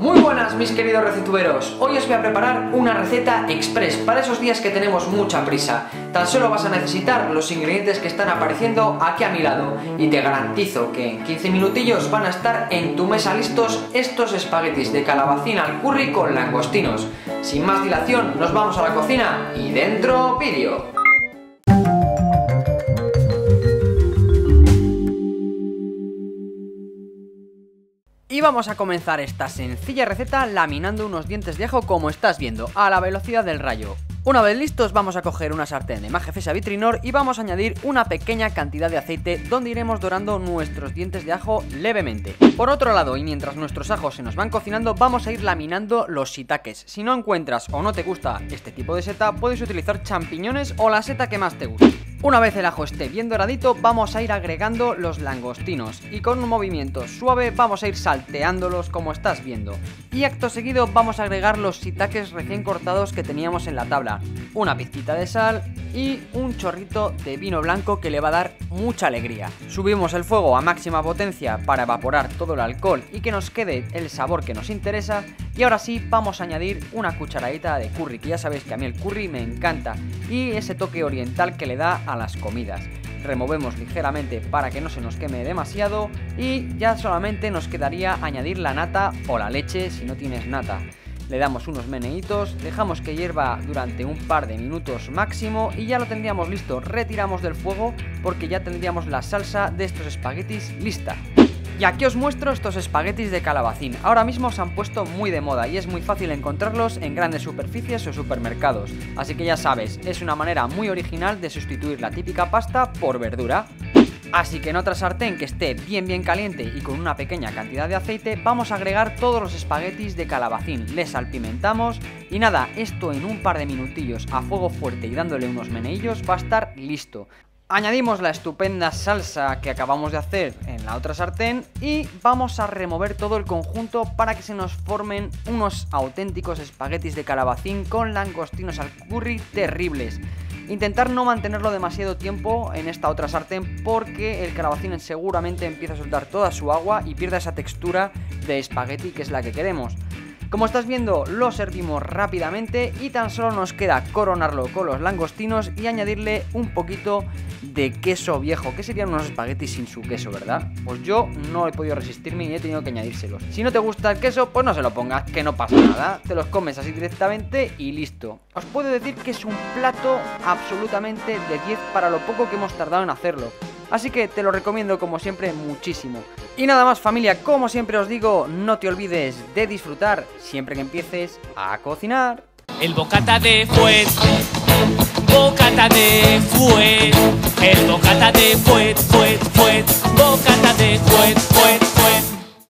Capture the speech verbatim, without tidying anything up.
Muy buenas mis queridos recituberos, hoy os voy a preparar una receta express para esos días que tenemos mucha prisa. Tan solo vas a necesitar los ingredientes que están apareciendo aquí a mi lado y te garantizo que en quince minutillos van a estar en tu mesa listos estos espaguetis de calabacín al curry con langostinos. Sin más dilación, nos vamos a la cocina y dentro vídeo. Y vamos a comenzar esta sencilla receta laminando unos dientes de ajo como estás viendo, a la velocidad del rayo. Una vez listos vamos a coger una sartén de Majefesa Vitrinor y vamos a añadir una pequeña cantidad de aceite donde iremos dorando nuestros dientes de ajo levemente. Por otro lado, y mientras nuestros ajos se nos van cocinando, vamos a ir laminando los shiitakes. Si no encuentras o no te gusta este tipo de seta, puedes utilizar champiñones o la seta que más te guste. Una vez el ajo esté bien doradito, vamos a ir agregando los langostinos y con un movimiento suave vamos a ir salteándolos como estás viendo. Y acto seguido vamos a agregar los shiitakes recién cortados que teníamos en la tabla, una pizquita de sal y un chorrito de vino blanco que le va a dar mucha alegría. Subimos el fuego a máxima potencia para evaporar todo el alcohol y que nos quede el sabor que nos interesa. Y ahora sí vamos a añadir una cucharadita de curry, que ya sabéis que a mí el curry me encanta y ese toque oriental que le da a las comidas. Removemos ligeramente para que no se nos queme demasiado y ya solamente nos quedaría añadir la nata o la leche si no tienes nata. Le damos unos meneitos, dejamos que hierva durante un par de minutos máximo y ya lo tendríamos listo. Retiramos del fuego porque ya tendríamos la salsa de estos espaguetis lista. Y aquí os muestro estos espaguetis de calabacín, ahora mismo se han puesto muy de moda y es muy fácil encontrarlos en grandes superficies o supermercados, así que ya sabes, es una manera muy original de sustituir la típica pasta por verdura. Así que en otra sartén que esté bien bien caliente y con una pequeña cantidad de aceite, vamos a agregar todos los espaguetis de calabacín, les salpimentamos y nada, esto en un par de minutillos a fuego fuerte y dándole unos meneillos va a estar listo. Añadimos la estupenda salsa que acabamos de hacer en la otra sartén y vamos a remover todo el conjunto para que se nos formen unos auténticos espaguetis de calabacín con langostinos al curry terribles. Intentar no mantenerlo demasiado tiempo en esta otra sartén porque el calabacín seguramente empieza a soltar toda su agua y pierde esa textura de espagueti que es la que queremos. Como estás viendo, lo servimos rápidamente y tan solo nos queda coronarlo con los langostinos y añadirle un poquito de queso viejo, que serían unos espaguetis sin su queso, ¿verdad? Pues yo no he podido resistirme y he tenido que añadírselos. Si no te gusta el queso, pues no se lo pongas, que no pasa nada, te los comes así directamente y listo. Os puedo decir que es un plato absolutamente de diez para lo poco que hemos tardado en hacerlo. Así que te lo recomiendo como siempre muchísimo. Y nada más familia, como siempre os digo, no te olvides de disfrutar siempre que empieces a cocinar. El bocata de fuet, bocata de fuet, el bocata de fuet, fuet.